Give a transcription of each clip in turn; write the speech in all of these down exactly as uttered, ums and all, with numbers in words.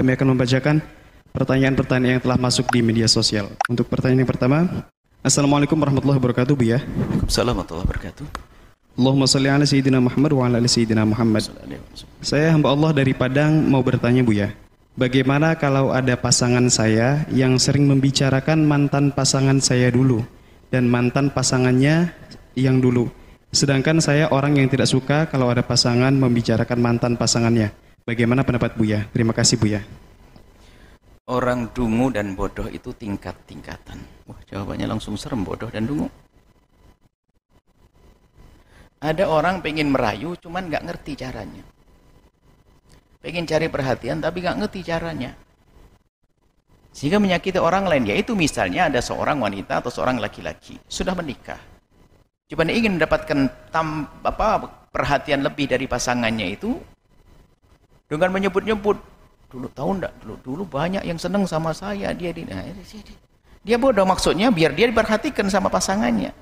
Kami akan membacakan pertanyaan-pertanyaan yang telah masuk di media sosial. Untuk pertanyaan yang pertama, Assalamualaikum warahmatullahi wabarakatuh, Buya. Waalaikumsalam warahmatullahi wabarakatuh. Allahumma salli ala sayyidina Muhammad wa ala ala sayyidina Muhammad. Saya hamba Allah dari Padang mau bertanya, Buya. Bagaimana kalau ada pasangan saya yang sering membicarakan mantan pasangan saya dulu dan mantan pasangannya yang dulu. Sedangkan saya orang yang tidak suka kalau ada pasangan membicarakan mantan pasangannya. Bagaimana pendapat Buya? Terima kasih, Buya. Orang dungu dan bodoh itu tingkat-tingkatan. Wah, jawabannya langsung serem, bodoh dan dungu. Ada orang pengen merayu, cuman nggak ngerti caranya. Pengen cari perhatian, tapi nggak ngerti caranya. Sehingga menyakiti orang lain. Yaitu misalnya ada seorang wanita atau seorang laki-laki sudah menikah. Cuma ingin mendapatkan tam, apa, perhatian lebih dari pasangannya itu dengan menyebut-nyebut. Dulu tahu enggak? Dulu, dulu banyak yang seneng sama saya. Dia di, nah, dia bodoh, maksudnya biar dia diperhatikan sama pasangannya.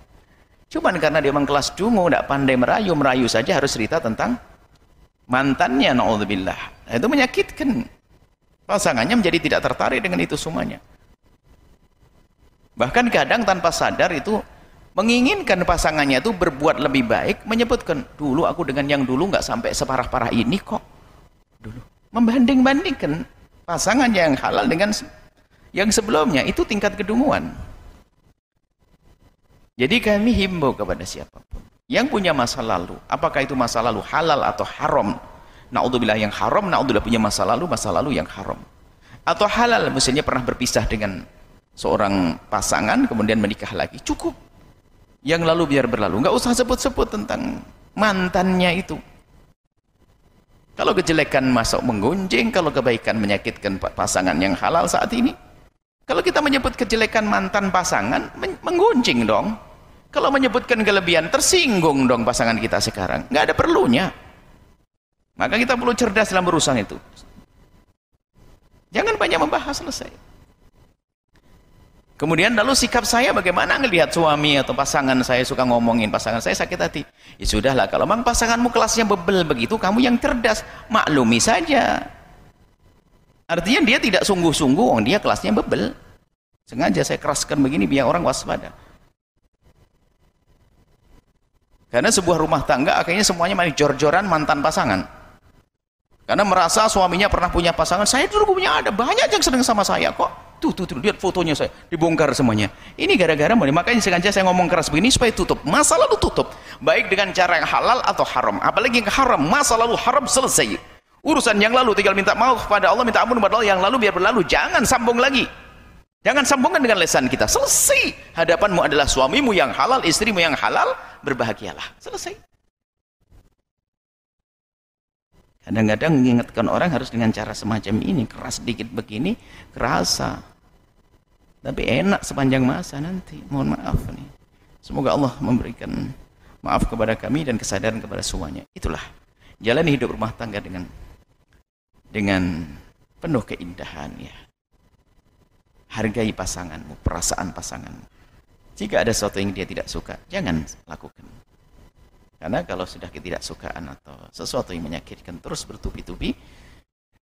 Cuman karena dia memang kelas dungu, enggak pandai merayu, merayu saja harus cerita tentang mantannya, na'udzubillah. Nah, itu menyakitkan. Pasangannya menjadi tidak tertarik dengan itu semuanya. Bahkan kadang tanpa sadar itu menginginkan pasangannya itu berbuat lebih baik, menyebutkan, dulu aku dengan yang dulu enggak sampai separah-parah ini kok. Dulu. Membanding-bandingkan pasangan yang halal dengan yang sebelumnya, itu tingkat kedunguan. Jadi kami himbau kepada siapapun yang punya masa lalu, apakah itu masa lalu halal atau haram, naudzubillah yang haram, naudzubillah punya masa lalu, masa lalu yang haram, atau halal, misalnya pernah berpisah dengan seorang pasangan kemudian menikah lagi, cukup, yang lalu biar berlalu, nggak usah sebut-sebut tentang mantannya itu. Kalau kejelekan masuk menggunjing, kalau kebaikan menyakitkan pasangan yang halal saat ini. Kalau kita menyebut kejelekan mantan pasangan, menggunjing dong. Kalau menyebutkan kelebihan, tersinggung dong pasangan kita sekarang. Nggak ada perlunya. Maka kita perlu cerdas dalam urusan itu. Jangan banyak membahas, selesai. Kemudian lalu sikap saya bagaimana ngelihat suami atau pasangan saya suka ngomongin pasangan saya sakit hati. Ya sudahlah, kalau memang pasanganmu kelasnya bebel begitu, kamu yang cerdas, maklumi saja. Artinya dia tidak sungguh-sungguh, oh, dia kelasnya bebel. Sengaja saya keraskan begini biar orang waspada. Karena sebuah rumah tangga akhirnya semuanya malah jor-joran mantan pasangan. Karena merasa suaminya pernah punya pasangan, saya dulu punya, ada banyak yang senang sama saya kok. Tuh, tuh, tuh, lihat fotonya saya, dibongkar semuanya. Ini gara-gara, makanya sengaja saya ngomong keras begini supaya tutup. Masa lalu tutup. Baik dengan cara yang halal atau haram. Apalagi yang haram, masa lalu haram, selesai. Urusan yang lalu tinggal minta maaf kepada Allah, minta ampun kepada Allah, yang lalu biar berlalu. Jangan sambung lagi. Jangan sambungkan dengan lesan kita. Selesai. Hadapanmu adalah suamimu yang halal, istrimu yang halal, berbahagialah. Selesai. Kadang-kadang mengingatkan orang harus dengan cara semacam ini, keras sedikit begini, kerasa. Tapi enak sepanjang masa nanti. Mohon maaf nih. Semoga Allah memberikan maaf kepada kami dan kesadaran kepada semuanya. Itulah jalan hidup rumah tangga dengan dengan penuh keindahan ya. Hargai pasanganmu, perasaan pasanganmu. Jika ada sesuatu yang dia tidak suka, jangan lakukan. Karena kalau sudah ketidaksukaan atau sesuatu yang menyakitkan terus bertubi-tubi,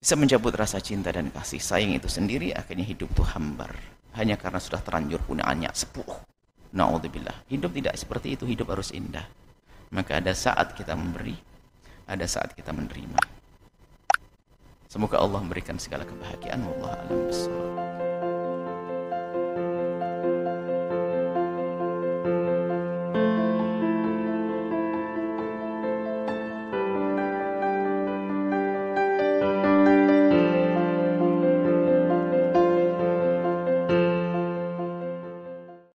bisa mencabut rasa cinta dan kasih sayang itu sendiri, akhirnya hidup itu hambar. Hanya karena sudah terlanjur punya anak sepuluh. Na'udzubillah. Hidup tidak seperti itu, hidup harus indah. Maka ada saat kita memberi, ada saat kita menerima. Semoga Allah memberikan segala kebahagiaan. Wallahu a'lam bishshawab.